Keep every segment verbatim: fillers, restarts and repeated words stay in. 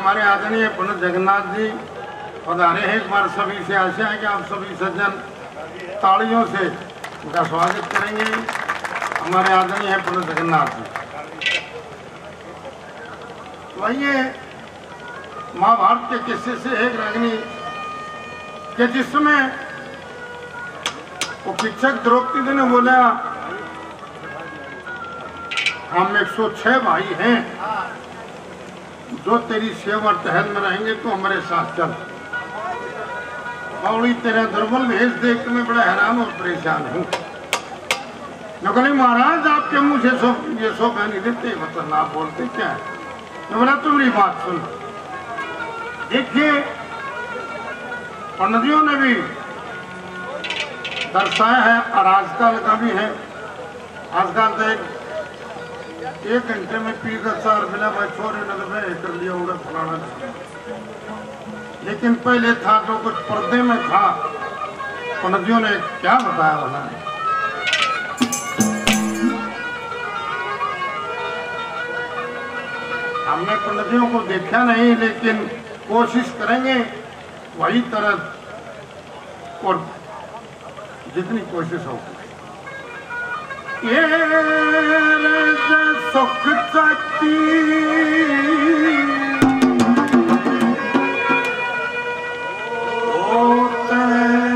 हमारे आदरणीय पंडित जगन्नाथ जी पधारे हैं। हमारे सभी से आशा है कि आप सभी सज्जन तालियों से उनका स्वागत करेंगे। हमारे आदरणीय पंडित जगन्नाथ जी। वही महाभारत के किस्से से एक रागिनी के जिसमें वो शिक्षक द्रौपदी ने बोला, हम एक सौ छह भाई हैं जो तेरी सेवा टहल में रहेंगे, तो हमारे साथ चल। बावली तेरा दुर्बल भेष देख के मैं बड़ा हैरान और परेशान हूँ। नकली महाराज आपके मुँह से सो ये सो कहानी देते मतलब आप बोलते क्या है? मैं बोला तुम्हारी बात सुन। देखिए पंडितों ने भी दर्शाया है और आजकल का भी है। आजकल तो एक एक घंटे में पी कर चार मिला भाई छोरे नगर में एक कर लिया उड़ा फलाना। लेकिन पहले था जो कुछ पर्दे में था, पंडितों ने क्या बताया होना है। हमने पंडितों को देखा नहीं, लेकिन कोशिश करेंगे वही तरह और जितनी कोशिश हो। ये सुख शक्ति होते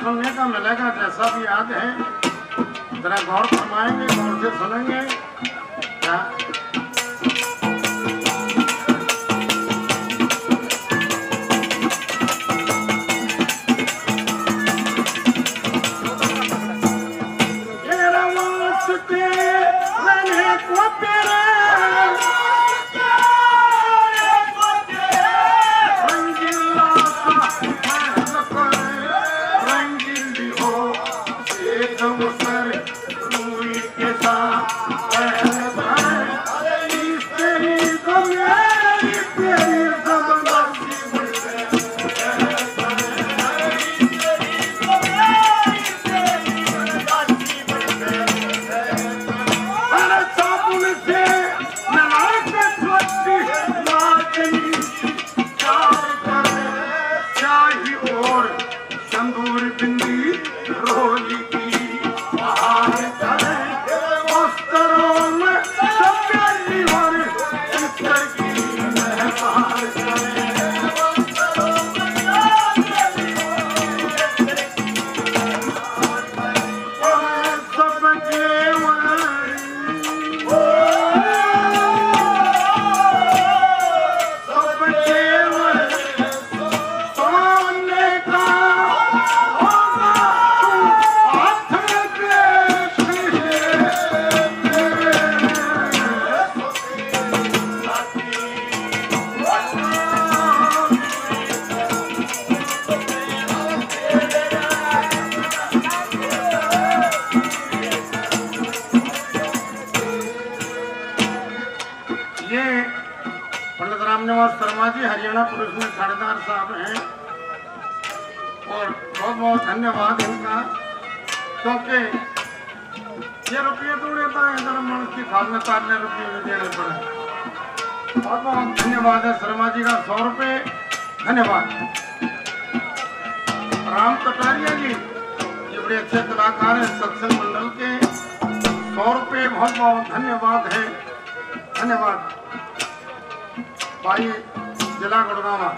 सुनने का मिलेगा। जैसा भी याद है जरा गौर फरमाएंगे, गौर से सुनेंगे। क्या राम कटारिया जी ये बड़े अच्छे कलाकार हैं, सत्संग मंडल के। सौ रुपये बहुत बहुत धन्यवाद है। धन्यवाद भाई। जिला गुड़गावा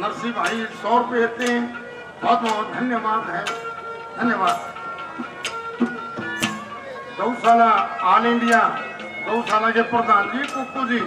नरसिंह भाई सौ रुपये देते हैं। बहुत बहुत धन्यवाद है, धन्यवाद। गौशाला ऑल इंडिया गौशाला के प्रधान जी कुकू जी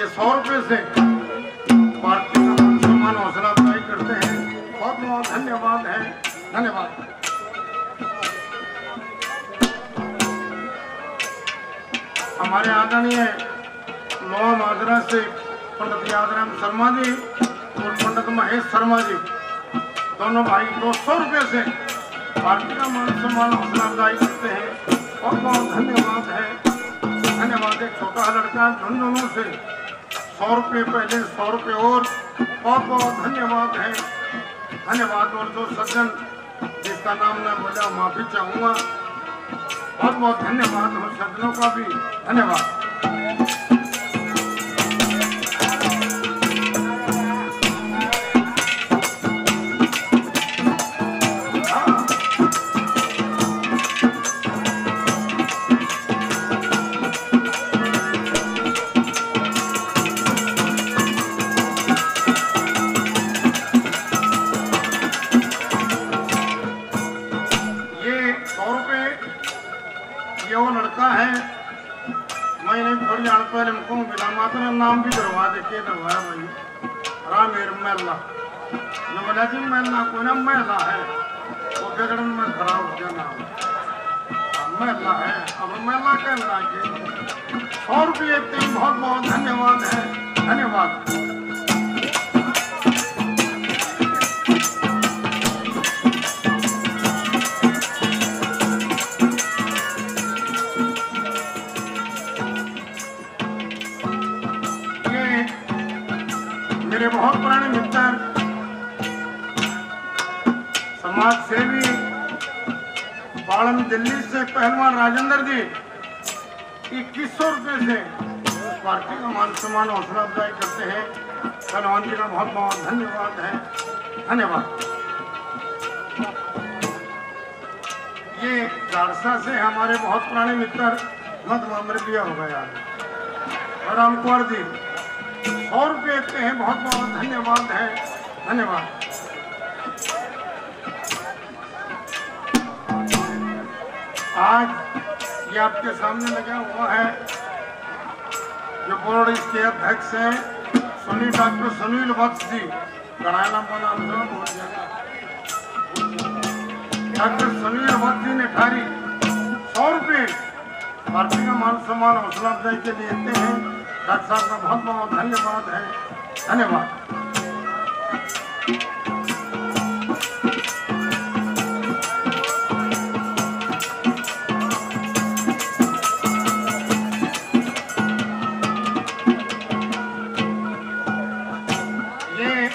ये सौ रुपये से पार्टी का मान सम्मान हौसला अफजाई करते हैं। बहुत बहुत धन्यवाद है, धन्यवाद। हमारे आदरणीय नवा माजरा से पंडित याद राम शर्मा जी और पंडित महेश शर्मा जी दोनों भाई दो सौ रुपये से पार्टी का मान सम्मान हौसला अफजाई करते हैं। बहुत बहुत धन्यवाद है, धन्यवाद। एक छोटा लड़का झुंझुनू से सौ रुपये पहले सौ रुपये और बहुत बहुत धन्यवाद है, धन्यवाद। और जो सज्जन जिसका नाम न बजा माफी चाहूँगा। बहुत बहुत धन्यवाद और सज्जनों का भी धन्यवाद। नाम भी करवा दे के दरवाजा भाई राम मेला नमला जी मेला को ना मेला है वो बिगड़न में खराब हो जाना मेला है। अब मेला कर रहा है सौ रुपये तीन। बहुत बहुत धन्यवाद है, धन्यवाद। बहुत पुराने मित्र समाज सेवी पालन दिल्ली से पहलवान राजेंद्र जी इक्कीस सौ रुपये से पार्टी का मान सम्मान हौसला अफजाई करते हैं। पहलवान जी का बहुत बहुत धन्यवाद है, धन्यवाद। ये गाड़सा से हमारे बहुत पुराने मित्र मत मामर दिया होगा यार राम कटारिया जी और देखते हैं। बहुत बहुत धन्यवाद है, धन्यवाद। आज ये आपके सामने लगा हुआ है जो बोर्ड इसके अध्यक्ष हैं सुनील डॉक्टर सुनील वत्स जी गणाना मना डॉक्टर सुनील वत्स जी ने ठारी सौ रुपये पार्टी का मान सम्मान हौसला अफजाई के लिए देते हैं। डॉक्टर साहब का बहुत बहुत धन्यवाद है, धन्यवाद। ये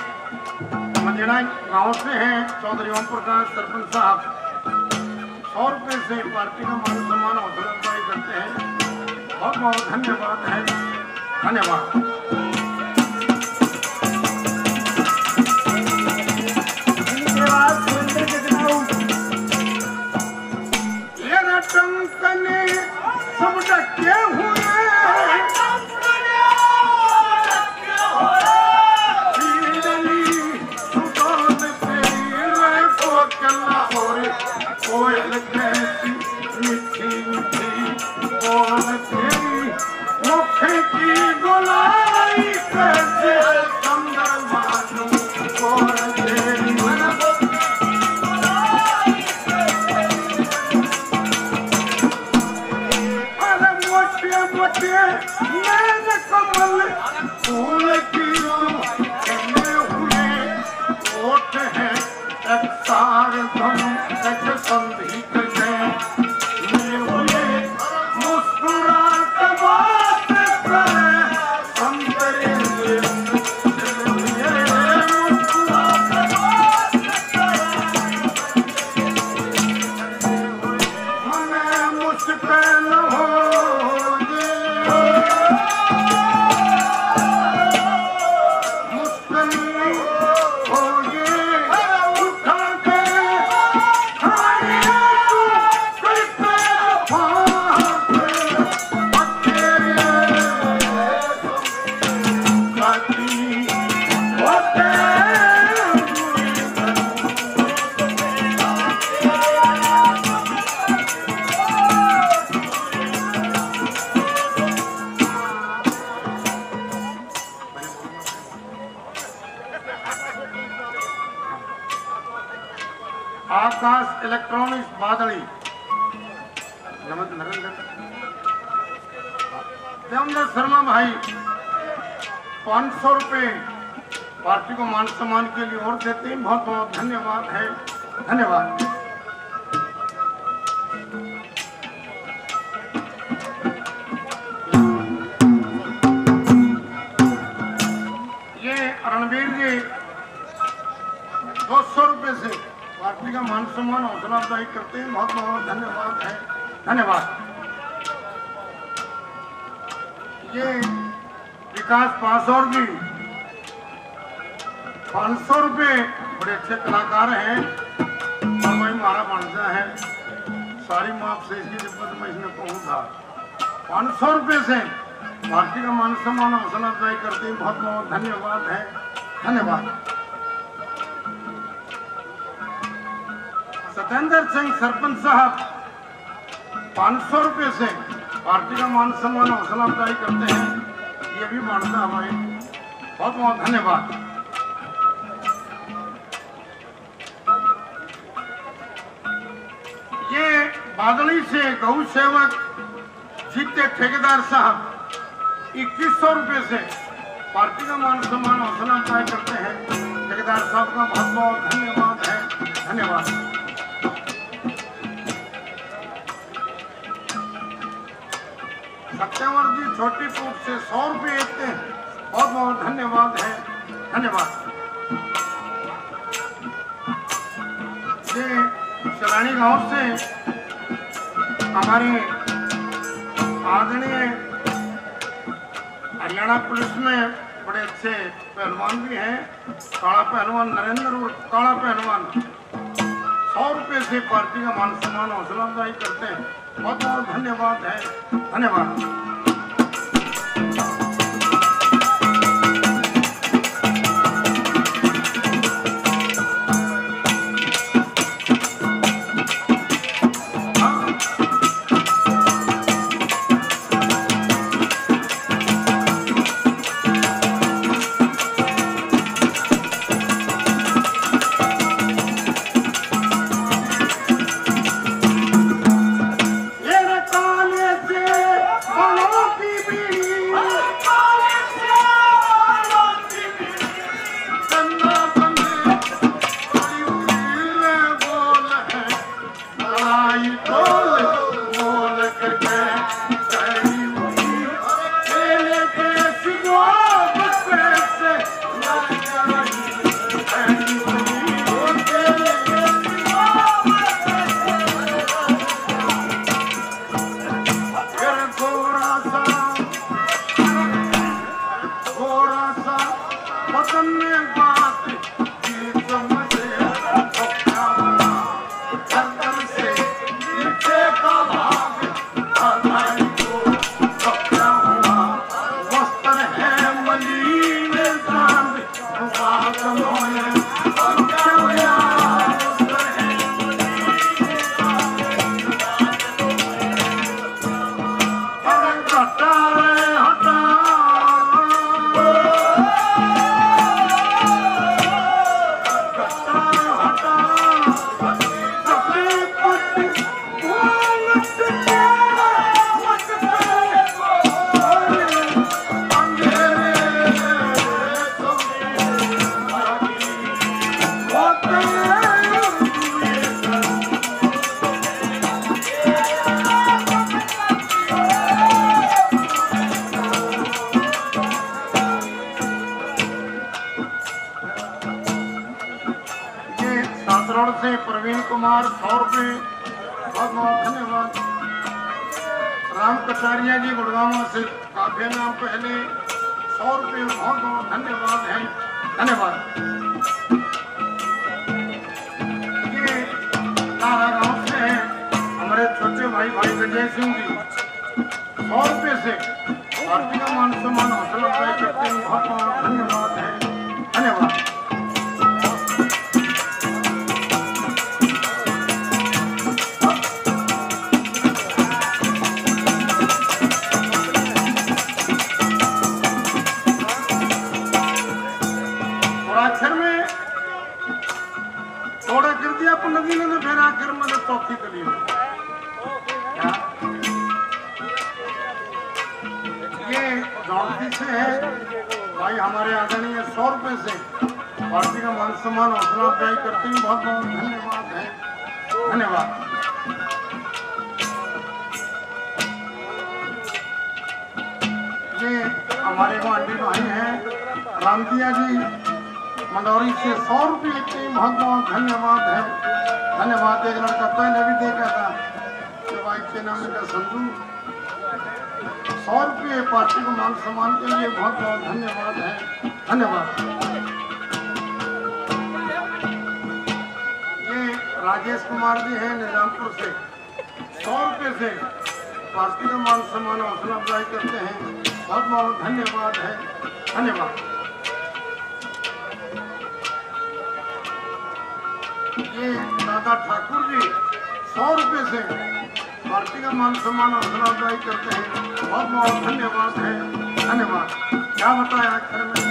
मंजना गांव से हैं चौधरी ओम प्रकाश सरपंच साहब सौ रुपये से पार्टी का मान सम्मान हौसला अफजाई करते हैं। बहुत बहुत धन्यवाद है, धन्यवाद। इनके बाद सतेंदर सिंह ये न टमकने सब डके हुए मिठी मिठी बोल तेरी मुख की गुलाब आकाश इलेक्ट्रॉनिक्स बादली सतेंदर शर्मा भाई पाँच सौ रुपये पार्टी को मान सम्मान के लिए और देते हैं। बहुत बहुत धन्यवाद है, धन्यवाद। ये रणबीर जी दो सौ रुपये से पार्टी का मान सम्मान हौसला अफजाई करते हैं। बहुत बहुत धन्यवाद है, धन्यवाद। ये विकास पासौर जी पाँच सौ रुपये, बड़े अच्छे कलाकार हैं और मैं हमारा मानसा है, सारी माफ से इसकी दिक्कत मैं इसमें पहुंचा। पाँच सौ रुपये से भारतीय का मान सम्मान हौसला अफजाई करते हैं। बहुत बहुत धन्यवाद है, धन्यवाद। सतेंदर सिंह सरपंच साहब पाँच सौ रुपये से भारतीय का मान सम्मान हौसला अफजाई करते हैं। ये भी मानसा हमारे, बहुत बहुत धन्यवाद। ये बादली से गौ सेवक जीते ठेकेदार साहब इक्कीस सौ रुपये से पार्टी का मान सम्मान हौसला अफजाई करते हैं। ठेकेदार साहब का बहुत बहुत धन्यवाद है, धन्यवाद। सत्यवर जी छोटी फूट से सौ रुपये देते हैं। बहुत बहुत धन्यवाद है, धन्यवाद। ये सलानी गांव से हमारे आदरणीय हरियाणा पुलिस में बड़े अच्छे पहलवान भी हैं, काला पहलवान नरेंद्र और काला पहलवान सौ रुपये से पार्टी का मान सम्मान हौसला अफजाई करते हैं। बहुत बहुत धन्यवाद है, धन्यवाद। प्रवीण कुमार सौ रुपये, बहुत बहुत धन्यवाद। राम कटारिया जी गुड़गांव से काफी नाम पहले सौ रुपये, बहुत बहुत धन्यवाद है, धन्यवाद। ये नादा गांव से है हमारे छोटे भाई भाई जय सिंधी सौ रुपये से पार्टी का मान सम्मान हौसला अफजाई करते हैं। बहुत बहुत धन्यवाद है, धन्यवाद। पंडित दिनों में फिर आखिर मतलब चौथी गली में ये दौड़ती से है भाई हमारे आदरणीय सौ रुपए से पार्टी का मान सम्मान हौसला अफजाई करते हुए बहुत बहुत धन्यवाद है धन्यवाद। ये हमारे वो आंटी भाई हैं रामदिया जी मंदौरी से सौ रुपये इतनी बहुत बहुत धन्यवाद है धन्यवाद। एक लड़का पहले भी देखा था जब आई के नाम का संजू सौ रुपये पार्टी को मान सम्मान के लिए बहुत बहुत धन्यवाद है धन्यवाद। ये राजेश कुमार जी हैं निजामपुर से सौ रुपये से पार्टी को मान सम्मान हौसला अफजाई करते हैं बहुत बहुत धन्यवाद है धन्यवाद। ये नादा ठाकुर जी सौ रुपये से पार्टी का मान सम्मान हौसला अफजाई करते हैं बहुत बहुत धन्यवाद है धन्यवाद। क्या बताया आखिर में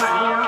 नहीं